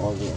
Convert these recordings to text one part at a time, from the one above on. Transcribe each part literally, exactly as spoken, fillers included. All good.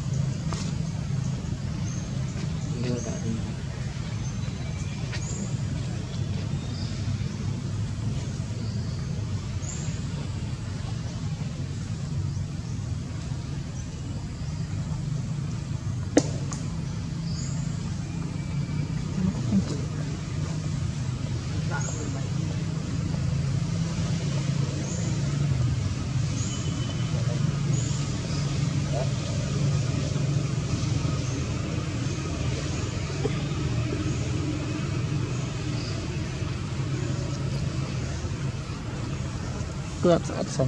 Đưa cả đinh. Hãy subscribe cho kênh Ghiền Mì Gõ để không bỏ lỡ những video hấp dẫn. clubs outside.